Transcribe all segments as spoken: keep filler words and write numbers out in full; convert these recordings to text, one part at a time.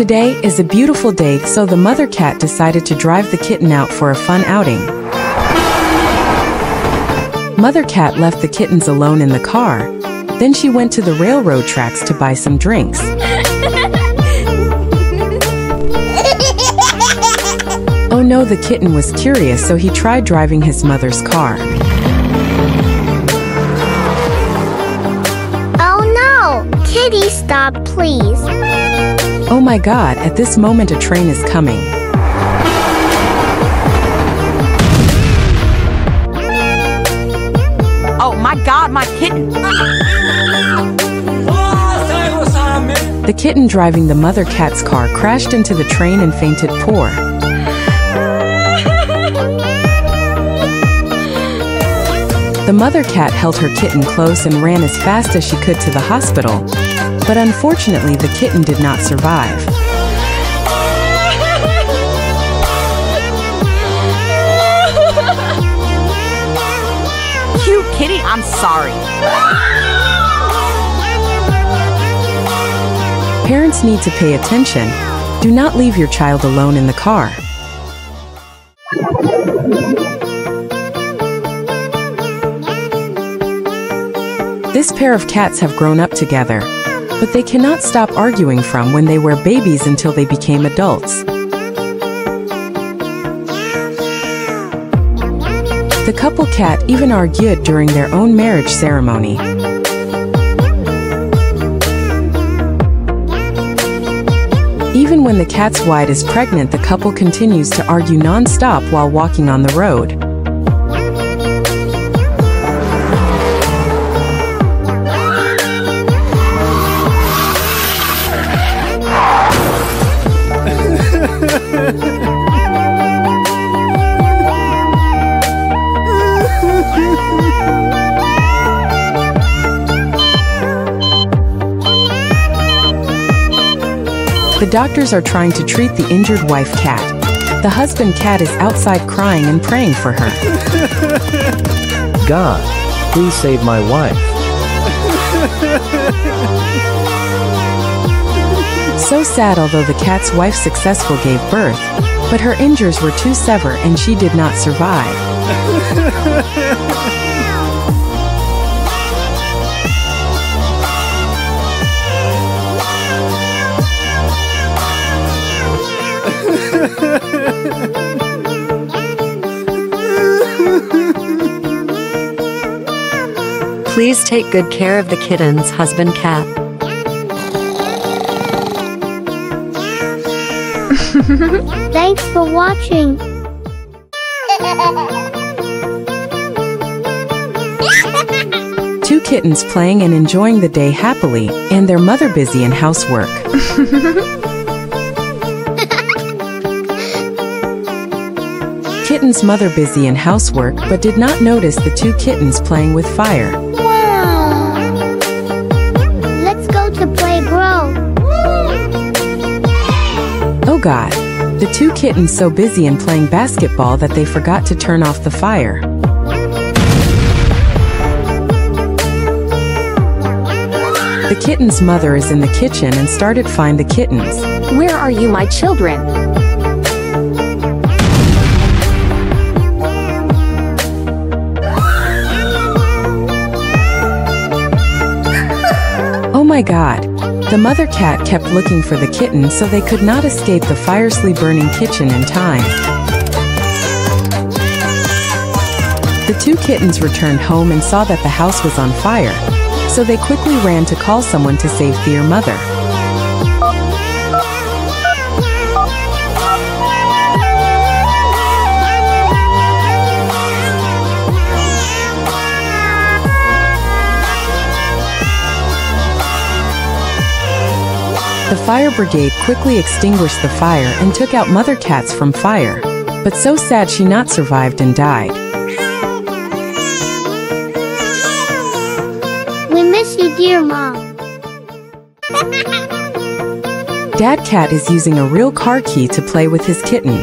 Today is a beautiful day, so the mother cat decided to drive the kitten out for a fun outing. Mother cat left the kittens alone in the car. Then she went to the railroad tracks to buy some drinks. Oh no, the kitten was curious, so he tried driving his mother's car. Oh no! Kitty, stop, please. Oh my god, at this moment a train is coming. Oh my god, my kitten! The kitten driving the mother cat's car crashed into the train and fainted poor. The mother cat held her kitten close and ran as fast as she could to the hospital, but unfortunately the kitten did not survive. Cute kitty, I'm sorry. Parents need to pay attention. Do not leave your child alone in the car. This pair of cats have grown up together, but they cannot stop arguing from when they were babies until they became adults. The couple cat even argued during their own marriage ceremony. Even when the cat's wife is pregnant, the couple continues to argue non-stop while walking on the road. The doctors are trying to treat the injured wife cat. The husband cat is outside crying and praying for her. God, please save my wife. So sad, although the cat's wife successfully gave birth, but her injuries were too severe and she did not survive. Please take good care of the kitten's husband cat. Thanks for watching. Two kittens playing and enjoying the day happily, and their mother busy in housework. Kitten's mother busy in housework but did not notice the two kittens playing with fire. God, the two kittens so busy in playing basketball that they forgot to turn off the fire. The kitten's mother is in the kitchen and started to find the kittens. Where are you, my children? Oh my god. The mother cat kept looking for the kitten, so they could not escape the fiercely burning kitchen in time. The two kittens returned home and saw that the house was on fire, so they quickly ran to call someone to save their mother. The fire brigade quickly extinguished the fire and took out mother cats from fire, but so sad she not survived and died. We miss you, dear mom. Dad cat is using a real car key to play with his kitten.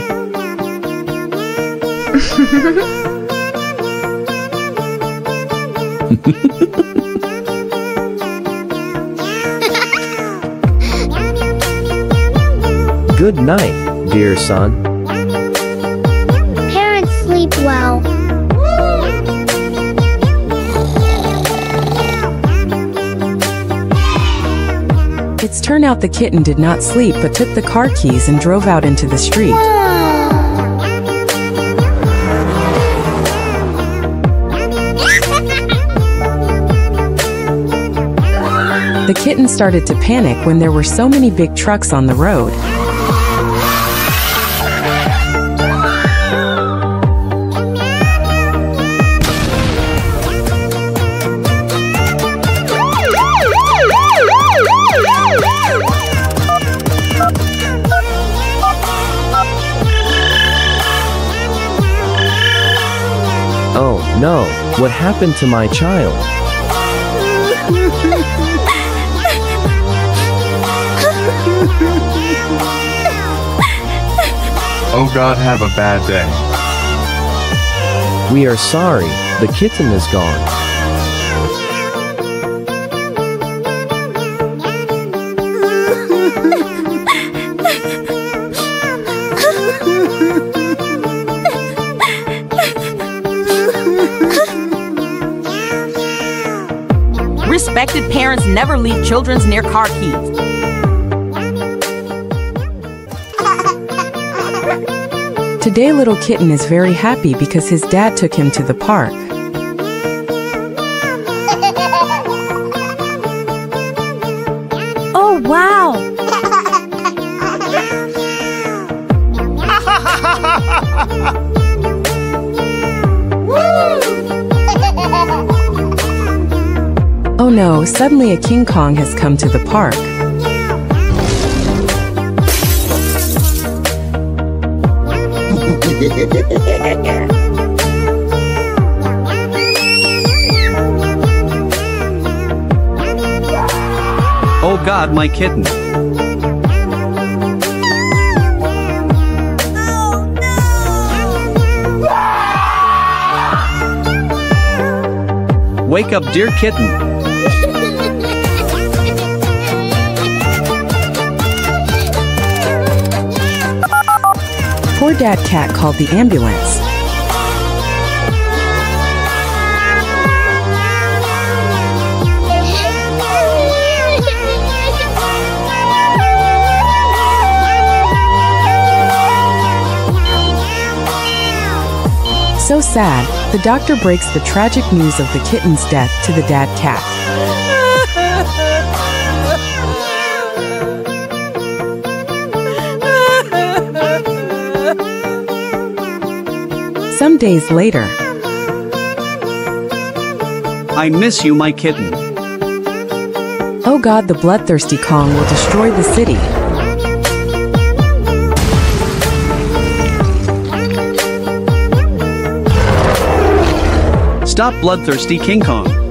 Good night, dear son. Parents, sleep well. It's turned out the kitten did not sleep but took the car keys and drove out into the street. The kitten started to panic when there were so many big trucks on the road. Oh, no, what happened to my child? Oh God, have a bad day. We are sorry, the kitten is gone. Respected parents never leave children near car keys. Today little kitten is very happy because his dad took him to the park. Oh wow! Oh no, suddenly a King Kong has come to the park. Oh God, my kitten. Oh, no. Wake up, dear kitten. Poor dad cat called the ambulance. So sad, the doctor breaks the tragic news of the kitten's death to the dad cat. Some days later, I miss you, my kitten. Oh God, the bloodthirsty Kong will destroy the city. Stop, bloodthirsty King Kong.